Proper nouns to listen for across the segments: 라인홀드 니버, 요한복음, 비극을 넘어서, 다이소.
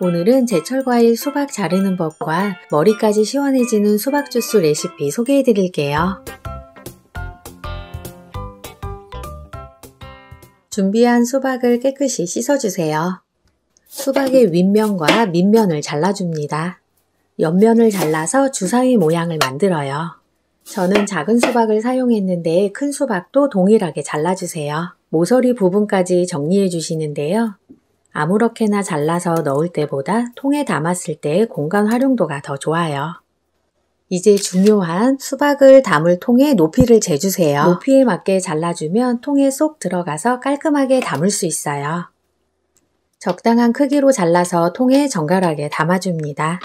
오늘은 제철 과일 수박 자르는 법과 머리까지 시원해지는 수박 주스 레시피 소개해드릴게요. 준비한 수박을 깨끗이 씻어주세요. 수박의 윗면과 밑면을 잘라줍니다. 옆면을 잘라서 주사위 모양을 만들어요. 저는 작은 수박을 사용했는데 큰 수박도 동일하게 잘라주세요. 모서리 부분까지 정리해 주시는데요. 아무렇게나 잘라서 넣을 때보다 통에 담았을 때 공간 활용도가 더 좋아요. 이제 중요한 수박을 담을 통의 높이를 재주세요. 높이에 맞게 잘라주면 통에 쏙 들어가서 깔끔하게 담을 수 있어요. 적당한 크기로 잘라서 통에 정갈하게 담아줍니다.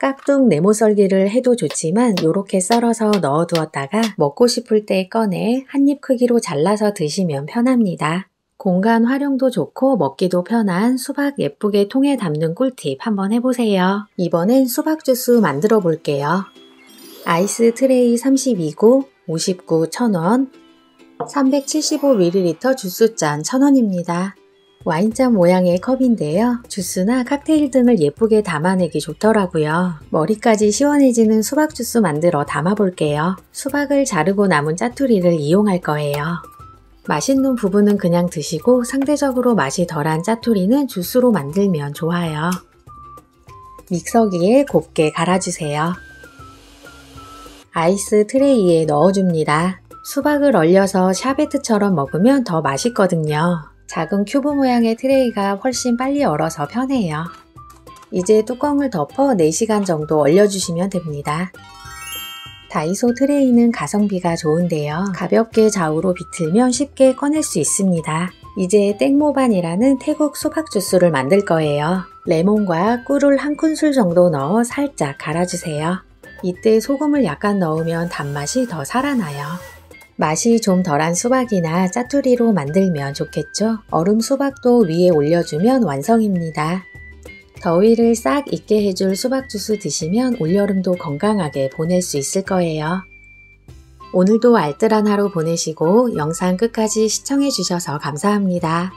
깍둑 네모 썰기를 해도 좋지만 이렇게 썰어서 넣어두었다가 먹고 싶을 때 꺼내 한입 크기로 잘라서 드시면 편합니다. 공간 활용도 좋고 먹기도 편한 수박 예쁘게 통에 담는 꿀팁 한번 해보세요. 이번엔 수박 주스 만들어 볼게요. 아이스 트레이 32구 59 1,000원 375ml 주스잔 1,000원입니다. 와인잔 모양의 컵인데요. 주스나 칵테일 등을 예쁘게 담아내기 좋더라고요. 머리까지 시원해지는 수박 주스 만들어 담아볼게요. 수박을 자르고 남은 짜투리를 이용할 거예요. 맛있는 부분은 그냥 드시고 상대적으로 맛이 덜한 짜투리는 주스로 만들면 좋아요. 믹서기에 곱게 갈아주세요. 아이스 트레이에 넣어줍니다. 수박을 얼려서 샤베트처럼 먹으면 더 맛있거든요. 작은 큐브 모양의 트레이가 훨씬 빨리 얼어서 편해요. 이제 뚜껑을 덮어 4시간 정도 얼려주시면 됩니다. 다이소 트레이는 가성비가 좋은데요. 가볍게 좌우로 비틀면 쉽게 꺼낼 수 있습니다. 이제 땡모반이라는 태국 수박 주스를 만들 거예요. 레몬과 꿀을 한 큰술 정도 넣어 살짝 갈아주세요. 이때 소금을 약간 넣으면 단맛이 더 살아나요. 맛이 좀 덜한 수박이나 짜투리로 만들면 좋겠죠? 얼음 수박도 위에 올려주면 완성입니다. 더위를 싹 잊게 해줄 수박 주스 드시면 올여름도 건강하게 보낼 수 있을 거예요. 오늘도 알뜰한 하루 보내시고 영상 끝까지 시청해주셔서 감사합니다.